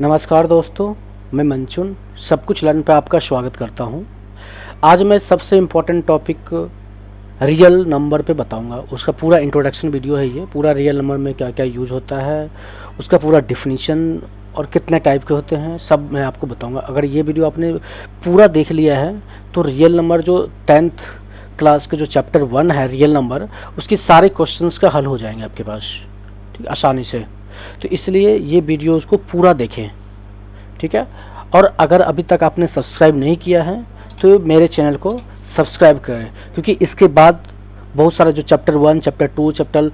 नमस्कार दोस्तों, मैं मंचुन सब कुछ लर्न पर आपका स्वागत करता हूं। आज मैं सबसे इम्पोर्टेंट टॉपिक रियल नंबर पे बताऊंगा। उसका पूरा इंट्रोडक्शन वीडियो है, ये पूरा रियल नंबर में क्या क्या यूज़ होता है, उसका पूरा डिफिनीशन और कितने टाइप के होते हैं सब मैं आपको बताऊंगा। अगर ये वीडियो आपने पूरा देख लिया है तो रियल नंबर जो 10th क्लास के जो चैप्टर 1 है रियल नंबर, उसके सारे क्वेश्चंस का हल हो जाएंगे आपके पास, ठीक, आसानी से। तो इसलिए ये वीडियो उसको पूरा देखें, ठीक है। और अगर अभी तक आपने सब्सक्राइब नहीं किया है तो मेरे चैनल को सब्सक्राइब करें, क्योंकि इसके बाद बहुत सारा जो चैप्टर 1, चैप्टर 2, चैप्टर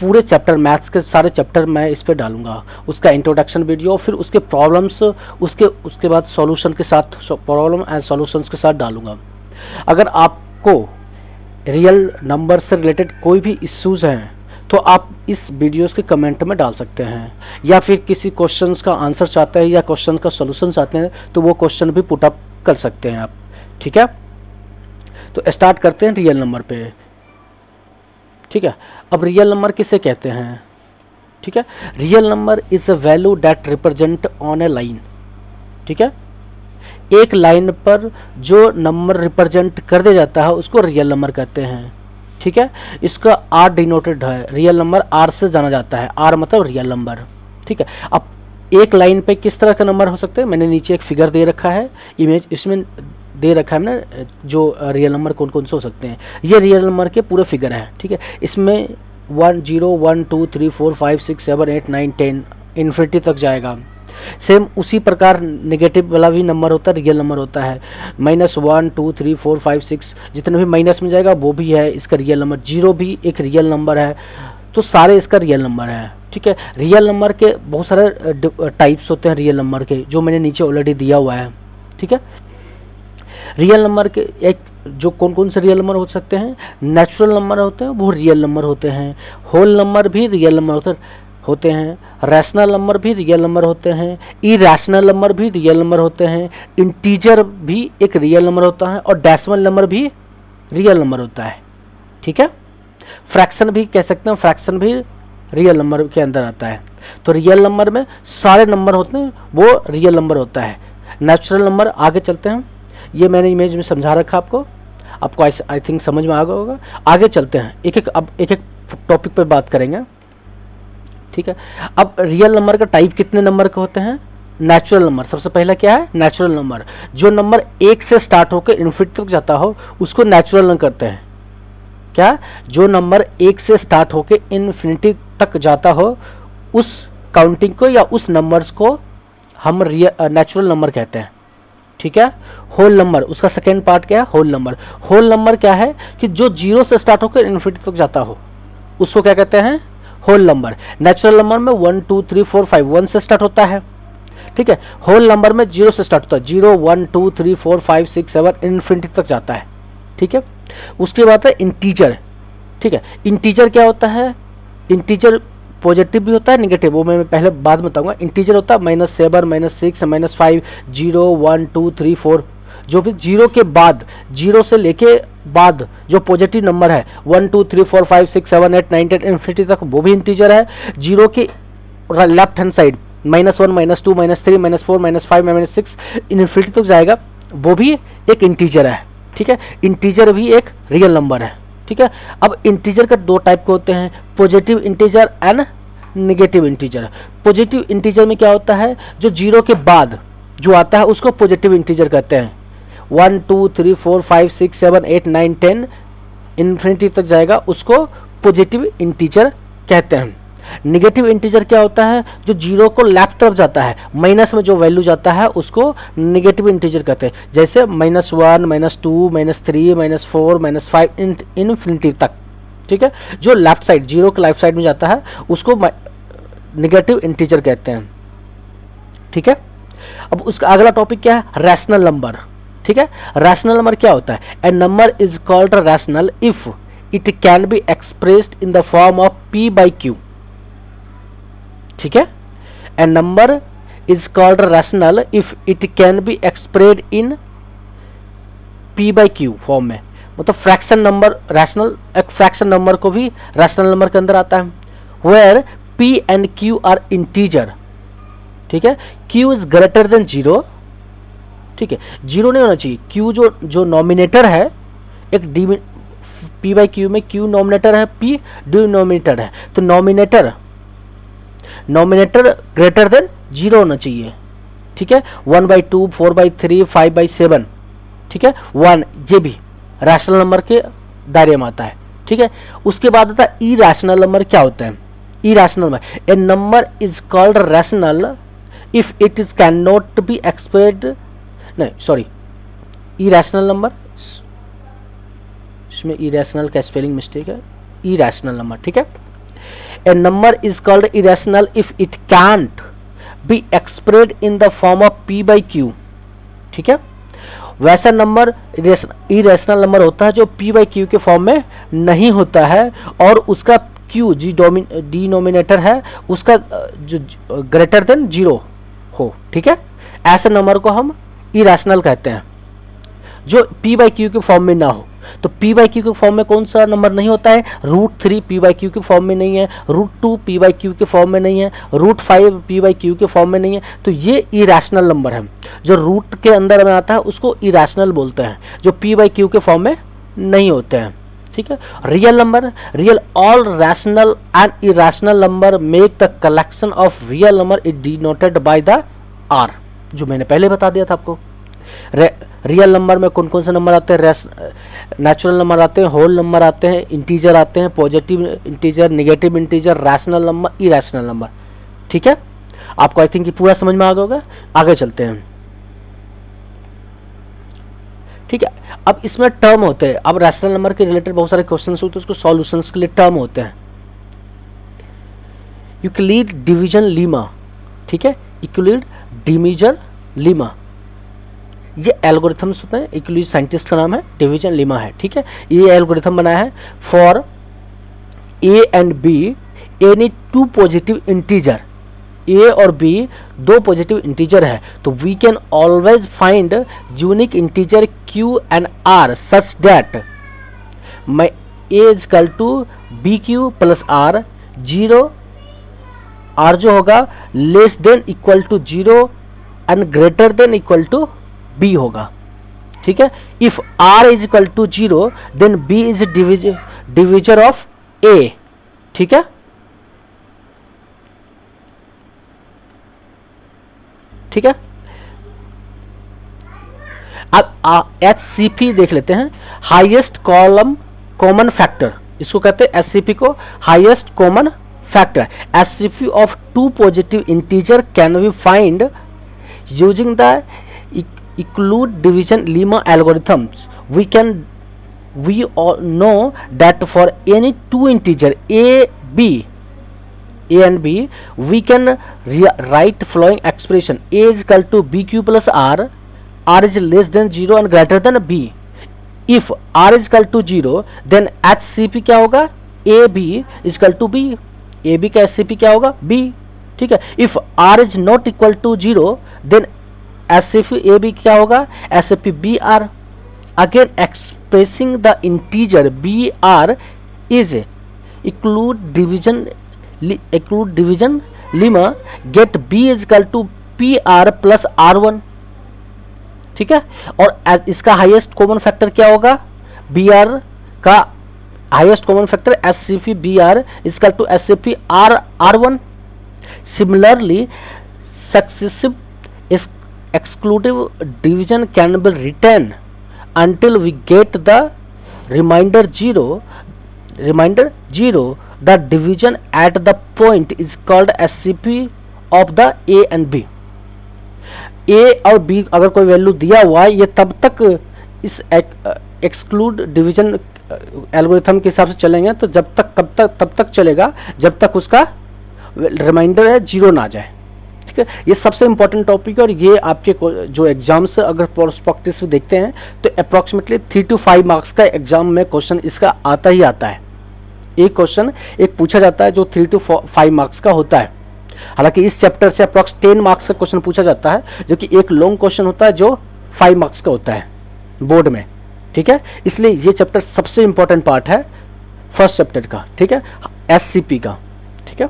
पूरे चैप्टर मैथ्स के सारे चैप्टर मैं इस पे डालूंगा, उसका इंट्रोडक्शन वीडियो, फिर उसके प्रॉब्लम्स, उसके बाद सॉल्यूशन के साथ, प्रॉब्लम एंड सॉल्यूशंस के साथ डालूंगा। अगर आपको रियल नंबर से रिलेटेड कोई भी इश्यूज़ हैं तो आप इस वीडियोस के कमेंट में डाल सकते हैं, या फिर किसी क्वेश्चंस का आंसर चाहते हैं या क्वेश्चन का सोल्यूशन चाहते हैं तो वो क्वेश्चन भी पुट अप कर सकते हैं आप, ठीक है। तो स्टार्ट करते हैं रियल नंबर पे, ठीक है। अब रियल नंबर किसे कहते हैं, ठीक है। Real number is a value that represent on a line, ठीक है। एक लाइन पर जो नंबर रिप्रेजेंट कर दिया जाता है उसको रियल नंबर कहते हैं, ठीक है। इसका आर डिनोटेड है, रियल नंबर आर से जाना जाता है, आर मतलब रियल नंबर, ठीक है। अब एक लाइन पे किस तरह का नंबर हो सकते हैं, मैंने नीचे एक फिगर दे रखा है, इमेज इसमें दे रखा है मैंने, जो रियल नंबर कौन कौन से हो सकते हैं। ये रियल नंबर के पूरे फिगर हैं, ठीक है। इसमें 10, 1, 2, 3, 4, 5, 6, 7, 8, 9, 10 इन्फिनिटी तक जाएगा। सेम उसी प्रकार नेगेटिव वाला भी नंबर होता है, रियल नंबर होता है, -1, 2, 3, 4, 5, 6 जितने भी माइनस में जाएगा वो भी है इसका रियल नंबर। 0 भी एक रियल नंबर है, तो सारे इसका रियल नंबर है, ठीक है। रियल नंबर के बहुत सारे टाइप्स होते हैं रियल नंबर के, जो मैंने नीचे ऑलरेडी दिया हुआ है, ठीक है। रियल नंबर के एक जो कौन कौन से रियल नंबर हो सकते हैं, नेचुरल नंबर होते हैं वो रियल नंबर होते हैं, होल नंबर भी रियल नंबर होते हैं, रैशनल नंबर भी रियल नंबर होते हैं, इरैशनल नंबर भी रियल नंबर होते हैं, इंटीजर भी एक रियल नंबर होता है, और डेसिमल नंबर भी रियल नंबर होता है, ठीक है। फ्रैक्शन भी कह सकते हैं, फ्रैक्शन भी रियल नंबर के अंदर आता है। तो रियल नंबर में सारे नंबर होते हैं वो रियल नंबर होता है। नेचुरल नंबर आगे चलते हैं, ये मैंने इमेज में समझा रखा आपको आई थिंक समझ में आ गया होगा। आगे चलते हैं, एक एक टॉपिक पर बात करेंगे, ठीक है। अब रियल नंबर का टाइप कितने नंबर के होते हैं, नेचुरल नंबर सबसे पहला क्या है, नेचुरल नंबर जो नंबर 1 से स्टार्ट होकर इन्फिनिटी तक जाता हो उसको नेचुरल नंबर कहते हैं। क्या, जो नंबर 1 से स्टार्ट होकर इन्फिनिटी तक जाता हो उस काउंटिंग को या उस नंबर्स को हम नेचुरल नंबर कहते हैं, ठीक है। होल नंबर, उसका सेकेंड पार्ट क्या है, होल नंबर। होल नंबर क्या है कि जो 0 से स्टार्ट होकर इन्फिनिटी तक जाता हो उसको क्या कहते हैं, होल नंबर। नेचुरल नंबर में 1, 2, 3, 4, 5 1 से स्टार्ट होता है, ठीक है। होल नंबर में 0 से स्टार्ट होता है, 0, 1, 2, 3, 4, 5, 6, 7 इन्फिनिटी तक जाता है, ठीक है। उसके बाद है इंटीजर, ठीक है। इंटीजर क्या होता है, इंटीजर पॉजिटिव भी होता है निगेटिव, वो मैं पहले बाद बताऊंगा। इंटीजर होता है -7, -6, -5, 0, 1, 2, 3, 4 जो भी 0 के बाद, 0 से लेके बाद जो पॉजिटिव नंबर है 1, 2, 3, 4, 5, 6, 7, 8, 9, 10 इन्फिनिटी तक वो भी इंटीजर है। 0 के लेफ्ट हैंड साइड -1, -2, -3, -4, -5, -6 इन्फिनिटी तक जाएगा, वो भी एक इंटीजर है, ठीक है। इंटीजर भी एक रियल नंबर है, ठीक है। अब इंटीजर का दो टाइप के होते हैं, positive integer and negative integer. Positive integer में क्या होता है, जो 0 के बाद जो आता है उसको पॉजिटिव इंटीजर कहते हैं। 1, 2, 3, 4, 5, 6, 7, 8, 9, 10 इन्फिनिटी तक जाएगा उसको पॉजिटिव इंटीजर कहते हैं। नेगेटिव इंटीजर क्या होता है, जो 0 को लेफ्ट तरफ जाता है, माइनस में जो वैल्यू जाता है उसको नेगेटिव इंटीजर कहते हैं, जैसे -1, -2, -3, -4, -5 इन्फिनिटी तक, ठीक है। जो लेफ्ट साइड, 0 के लेफ्ट साइड में जाता है उसको नेगेटिव इंटीजर कहते हैं, ठीक है। अब उसका अगला टॉपिक क्या है, रैशनल नंबर, ठीक है। रैशनल नंबर क्या होता है, a number is called rational if it can be expressed in the form of p/q, ठीक है। A number is called rational if it can be expressed in p/q form में, मतलब fraction number, rational एक fraction number को भी rational number के अंदर आता है। Where p and q are integer, ठीक है, Q is greater than zero, ठीक है, जीरो नहीं होना चाहिए। Q जो नॉमिनेटर है एक डी P बाई Q में Q नॉमिनेटर है, P डिनोमिनेटर है, तो नॉमिनेटर ग्रेटर देन जीरो होना चाहिए, ठीक है। 1/2, 4/3, 5/7, ठीक है, 1 ये भी रैशनल नंबर के दायरे में आता है, ठीक है। उसके बाद आता है इरैशनल नंबर। क्या होता है irrational number? A number is called rational if it is can not be expressed, नहीं सॉरी, इरैशनल नंबर, इसमें इरैशनल का स्पेलिंग मिस्टेक है, इरैशनल नंबर, ठीक है। A number is called irrational if it can't be expressed in the form of P by Q, ठीक है। वैसा number irrational number होता है जो पी बाई क्यू के फॉर्म में नहीं होता है, और उसका क्यू जी डिनोमिनेटर है, उसका जो ग्रेटर देन जीरो हो, ठीक है। ऐसे नंबर को हम इरेशनल कहते हैं, जो पी बाई क्यू के फॉर्म में ना हो। तो पी बाई क्यू के फॉर्म में कौन सा नंबर नहीं होता है? √3 पी बाई क्यू के फॉर्म में नहीं है, √2 पी बाई क्यू के फॉर्म में नहीं है, √5 पी बाई क्यू के फॉर्म में नहीं है। तो ये इरैशनल नंबर है, जो रूट के अंदर में आता है उसको इरैशनल बोलते हैं, जो पी बाई क्यू के फॉर्म में नहीं होते हैं, ठीक है। Real number, real all rational and irrational number make the collection of real number is denoted by the R, जो मैंने पहले बता दिया था आपको। रियल नंबर में कौन कौन से नंबर आते हैं? नेचुरल नंबर आते हैं, होल नंबर आते हैं, इंटीजर आते हैं, positive integer, negative integer, rational number, irrational number, ठीक है। आपको आई थिंक ये पूरा समझ में आ गया होगा। आगे चलते हैं, ठीक है। अब इसमें टर्म होते हैं, अब रैशनल नंबर के रिलेटेड बहुत सारे क्वेश्चंस होते हैं, उसको सॉल्यूशंस के लिए टर्म होते हैं। यूक्लिड डिवीजन लीमा, ठीक है, यूक्लिड डिवीजन लीमा, ये एल्गोरिथम्स होते हैं। यूक्लिड साइंटिस्ट का नाम है, डिवीजन लीमा है, ठीक है। ये एल्गोरिथम बनाया है for A and B any two positive integer, ए और बी दो पॉजिटिव इंटीजर है, तो we can always find unique integer Q and are such that my A is equal to B Q plus are, zero are जो होगा less than equal to zero and greater than equal to B होगा, ठीक है। If are is equal to zero then B is divisor of ए, ठीक है, ठीक है। अब HCF देख लेते हैं, हाईएस्ट कॉलम कॉमन फैक्टर, इसको कहते हैं HCF को, highest common factor. HCF of two positive integer can be find using the Euclid division lemma algorithms. We all know that for any two integer a and b we can write following expression: a is equal to bq plus r, r is less than 0 and greater than b. If r is equal to 0 then HCF क्या होगा? ab is equal to b, ab का HCF क्या होगा? b, ठीक है। If r is not equal to 0 then HCF A B क्या होगा? HCF B are, again expressing the integer B are is Euclid division lemma get B is equal to P R plus are one, ठीक है। और इसका highest common factor क्या होगा? B are का highest common factor HCF B are is equal to HCF R are one. Similarly successive exclusive division can be written until we get the remainder zero. The division at the point is called HCF of the a and b. a और b अगर कोई value दिया हुआ है, ये तब तक इस एक्सक्लूड डिवीजन एल्गोरिथम के हिसाब से चलेंगे, तो तब तक चलेगा जब तक उसका रिमाइंडर है जीरो ना जाए, ठीक है। ये सबसे इम्पोर्टेंट टॉपिक है, और ये आपके जो एग्जाम्स अगर प्रोस्पेक्टिस में देखते हैं तो अप्रॉक्सीमेटली 3 to 5 मार्क्स का एग्जाम में क्वेश्चन इसका आता ही आता है। एक क्वेश्चन एक पूछा जाता है जो 3 to 5 मार्क्स का होता है। हालांकि इस चैप्टर से अप्रॉक्स 10 मार्क्स का क्वेश्चन पूछा जाता है, जो कि एक लॉन्ग क्वेश्चन होता है जो 5 मार्क्स का होता है बोर्ड में, ठीक है। इसलिए ये चैप्टर सबसे इम्पोर्टेंट पार्ट है फर्स्ट चैप्टर का, ठीक है, HCF का, ठीक है।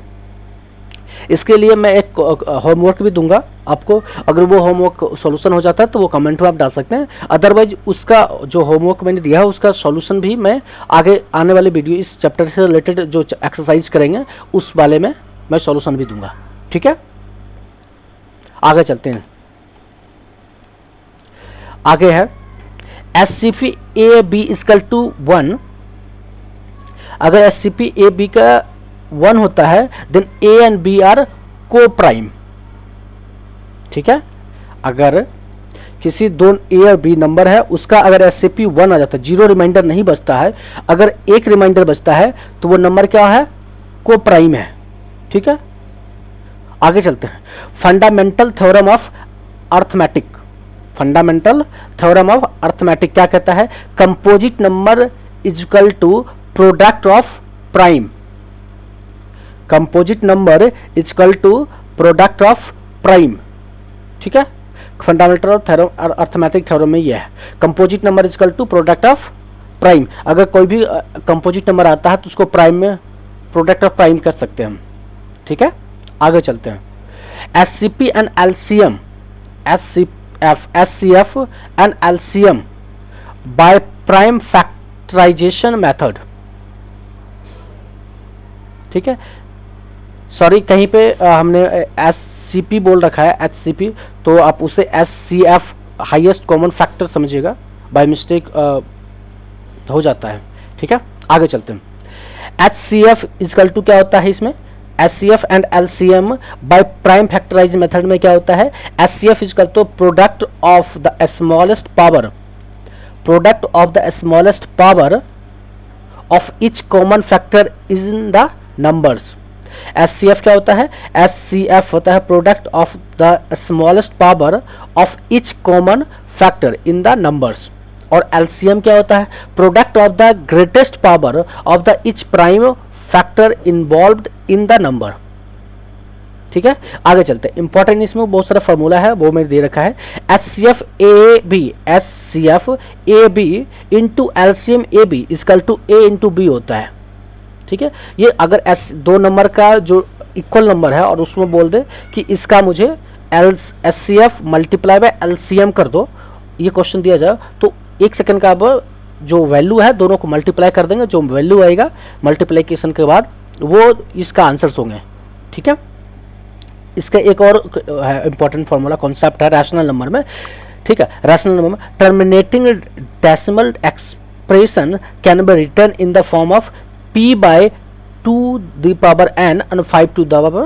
इसके लिए मैं एक होमवर्क भी दूंगा आपको, अगर वो होमवर्क सॉल्यूशन हो जाता है तो वो कमेंट में आप डाल सकते हैं, अदरवाइज उसका जो होमवर्क मैंने दिया है उसका सॉल्यूशन भी मैं आगे आने वाले वीडियो इस चैप्टर से रिलेटेड जो एक्सरसाइज करेंगे उस वाले में मैं सॉल्यूशन भी दूंगा। ठीक है, आगे चलते हैं। आगे है SCP A B is equal to 1। अगर एससीपी ए बी का 1 होता है then A and B are coprime. ठीक है, अगर किसी दो ए और बी नंबर है उसका अगर एससीपी 1 आ जाता है, 0 रिमाइंडर नहीं बचता है, अगर एक रिमाइंडर बचता है तो वो नंबर क्या है, को प्राइम है। ठीक है, आगे चलते हैं। Fundamental theorem of arithmetic, fundamental theorem of arithmetic क्या कहता है, composite number is equal to product of prime, composite number is equal to product of prime. ठीक है, फंडामेंटल थ्योरम अर्थमेटिक थ्योरम में यह है, composite number is equal to product of prime. अगर कोई भी कंपोजिट नंबर आता है तो उसको प्राइम में प्रोडक्ट ऑफ प्राइम कर सकते हैं हम। ठीक है, आगे चलते हैं। SCP and LCM, SCF and LCM by prime factorization method. ठीक है, सॉरी कहीं पे हमने एससीपी बोल रखा है, एचसीपी, तो आप उसे एससीएफ हाईएस्ट कॉमन फैक्टर समझिएगा, बाय मिस्टेक हो जाता है। ठीक है, आगे चलते हैं। HCF इजकल टू क्या होता है इसमें, HCF and LCM by prime factorize method में क्या होता है, HCF equal to product of the smallest power, product of the smallest power of each common factor in the numbers. HCF क्या होता है, HCF होता है product of the smallest power of each common factor in the numbers. और LCM क्या होता है, product of the greatest power of the each prime factor involved in the number. ठीक है, आगे चलते हैं। इंपॉर्टेंट इसमें बहुत सारा फॉर्मूला है वो मैंने दे रखा है। HCF AB into LCM AB equal to A into B होता है। ठीक है, ये अगर दो नंबर का जो इक्वल नंबर है और उसमें बोल दे कि इसका मुझे HCF मल्टीप्लाई बाय LCM कर दो, ये क्वेश्चन दिया जाए तो एक सेकंड का अब जो वैल्यू है दोनों को मल्टीप्लाई कर देंगे, जो वैल्यू आएगा मल्टीप्लीकेशन के बाद वो इसका आंसर्स होंगे। ठीक है, इसका एक और इम्पोर्टेंट फार्मूला कॉन्सेप्ट है रैशनल नंबर में। ठीक है, रैशनल नंबर में terminating decimal expression can be written in the form of p/2n and 5m।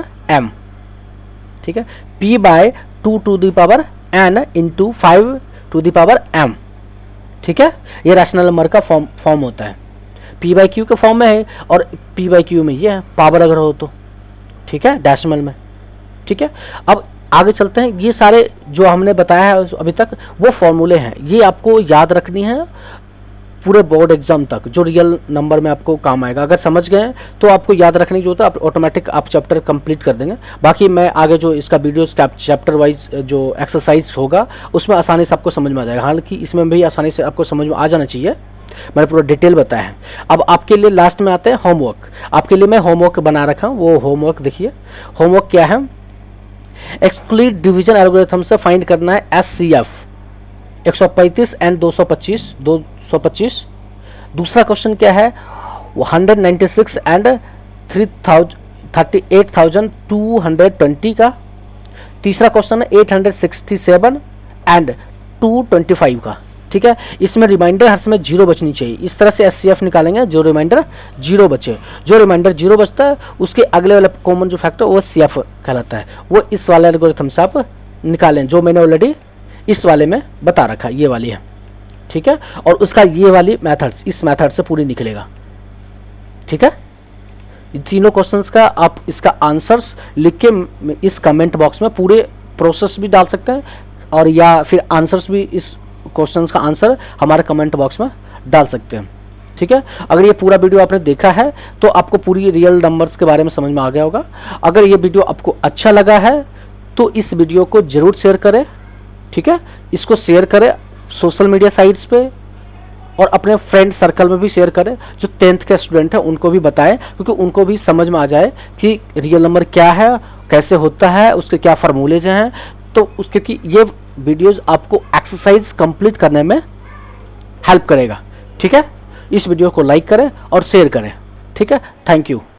ठीक है, p/2n इंटू 5m। ठीक है, ये रैशनल नंबर का फॉर्म होता है, p/q के फॉर्म में है और p/q में ये है पावर अगर हो तो। ठीक है, डेसिमल में। ठीक है, अब आगे चलते हैं। ये सारे जो हमने बताया है अभी तक वो फॉर्मूले हैं, ये आपको याद रखनी है पूरे बोर्ड एग्जाम तक, जो रियल नंबर में आपको काम आएगा। अगर समझ गए तो आपको याद रखने की जरूरत है, आप ऑटोमेटिक आप चैप्टर कंप्लीट कर देंगे। बाकी मैं आगे जो इसका वीडियोस चैप्टर वाइज जो एक्सरसाइज होगा उसमें आसानी से आपको समझ में आ जाएगा, हालांकि इसमें भी आसानी से आपको समझ में आ जाना चाहिए, मैंने पूरा डिटेल बताया है। अब आपके लिए लास्ट में आते हैं होमवर्क। आपके लिए मैं होमवर्क बना रखा हूँ, वो होमवर्क देखिए। होमवर्क क्या है, एक्सक्लूड डिवीजन एल्गोरिथम से फाइंड करना है HCF 135 एंड 225। दूसरा क्वेश्चन क्या है, 196 एंड 38,220 का। तीसरा क्वेश्चन है 867 एंड 225 का। ठीक है, इसमें रिमाइंडर हर समय 0 बचनी चाहिए, इस तरह से HCF निकालेंगे जो रिमाइंडर 0 बचे। जो रिमाइंडर 0 बचता है उसके अगले वाला कॉमन जो फैक्टर वो CF कहलाता है, वो इस वाले एल्गोरिथम से आप निकालें जो मैंने ऑलरेडी इस वाले में बता रखा, ये वाली है। ठीक है, और उसका ये वाली मेथड्स इस मेथड से पूरी निकलेगा। ठीक है, इन तीनों क्वेश्चंस का आप इसका आंसर्स लिख के इस कमेंट बॉक्स में पूरे प्रोसेस भी डाल सकते हैं, और या फिर आंसर्स भी, इस क्वेश्चंस का आंसर हमारे कमेंट बॉक्स में डाल सकते हैं। ठीक है, अगर ये पूरा वीडियो आपने देखा है तो आपको पूरी रियल नंबर्स के बारे में समझ में आ गया होगा। अगर ये वीडियो आपको अच्छा लगा है तो इस वीडियो को ज़रूर शेयर करें। ठीक है, इसको शेयर करें सोशल मीडिया साइट्स पे और अपने फ्रेंड सर्कल में भी शेयर करें, जो टेंथ के स्टूडेंट हैं उनको भी बताएं, क्योंकि उनको भी समझ में आ जाए कि रियल नंबर क्या है, कैसे होता है, उसके क्या फार्मूलेज हैं। तो उसके कि ये वीडियोज़ आपको एक्सरसाइज कंप्लीट करने में हेल्प करेगा। ठीक है, इस वीडियो को लाइक करें और शेयर करें। ठीक है, थैंक यू।